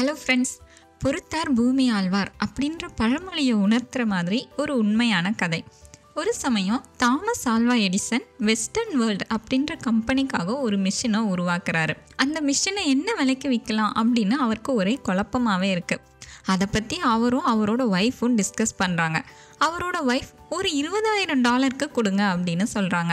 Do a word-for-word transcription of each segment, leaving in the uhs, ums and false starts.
Hello friends, பொறுத்தார் பூமி ஆழ்வார் அப்படின்ற பழமொழியை உணர்த்துற மாதிரி ஒரு உண்மையான கதை. ஒரு சமயம் Thomas Alva Edison western world அப்படின்ற கம்பெனிக்காக ஒரு மிஷினை உருவாக்குறாரு. அந்த மிஷினை என்ன விலைக்கு விற்கலாம் அப்படின்னு அவருக்கு ஒரே குழப்பமாகவே இருக்குது. அதை பற்றி அவரும் அவரோட ஒய்ஃபும் டிஸ்கஸ் பண்ணுறாங்க. அவரோட ஒய்ஃப் ஒரு இருபதாயிரம் டாலருக்கு கொடுங்க அப்படின்னு சொல்கிறாங்க.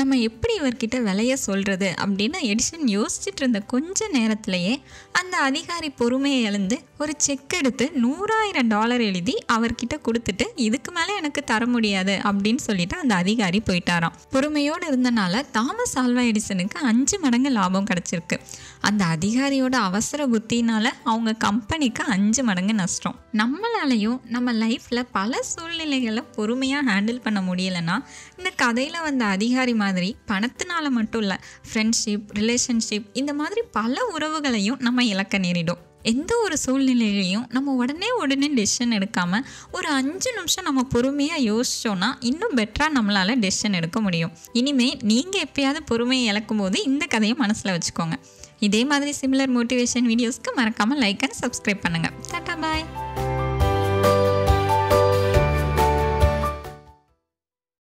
நம்ம எப்படி இவர்கிட்ட விலையை சொல்கிறது அப்படின்னு எடிஷன் யோசிச்சுட்டு இருந்த கொஞ்ச நேரத்துலையே அந்த அதிகாரி பொறுமையை இழந்து ஒரு செக் எடுத்து நூறாயிரம் டாலர் எழுதி அவர்கிட்ட கொடுத்துட்டு, இதுக்கு மேலே எனக்கு தர முடியாது அப்படின்னு சொல்லிட்டு அந்த அதிகாரி போயிட்டாராம். பொறுமையோடு இருந்தனால தாமஸ் ஆல்வா எடிசனுக்கு அஞ்சு மடங்கு லாபம் கிடச்சிருக்கு. அந்த அதிகாரியோட அவசர புத்தினால் அவங்க கம்பெனிக்கு அஞ்சு மடங்கு நஷ்டம். நம்மளாலையும் நம்ம லைஃப்பில் பல சூழ்நிலைகளை பொறுமையாக ஹேண்டில் பண்ண முடியலைன்னா, இந்த கதையில் வந்த அதிகாரி மாதிரி பணத்தினால மட்டும் இல்லை, ஃப்ரெண்ட்ஷிப், ரிலேஷன்ஷிப், இந்த மாதிரி பல உறவுகளையும் நம்ம இழக்க நேரிடும். எந்த ஒரு சூழ்நிலையிலையும் நம்ம உடனே உடனே டெசிஷன் எடுக்காமல் ஒரு அஞ்சு நிமிஷம் நம்ம பொறுமையாக யோசித்தோன்னா இன்னும் பெட்டராக நம்மளால் டெசிஷன் எடுக்க முடியும். இனிமேல் நீங்கள் எப்பயாவது பொறுமையை இழக்கும் போது இந்த கதையை மனசில் வச்சுக்கோங்க. இதே மாதிரி சிமிலர் மோட்டிவேஷன் வீடியோஸ்க்கு மறக்காமல் லைக் அண்ட் சப்ஸ்கிரைப் பண்ணுங்கள். டாடா பாய்.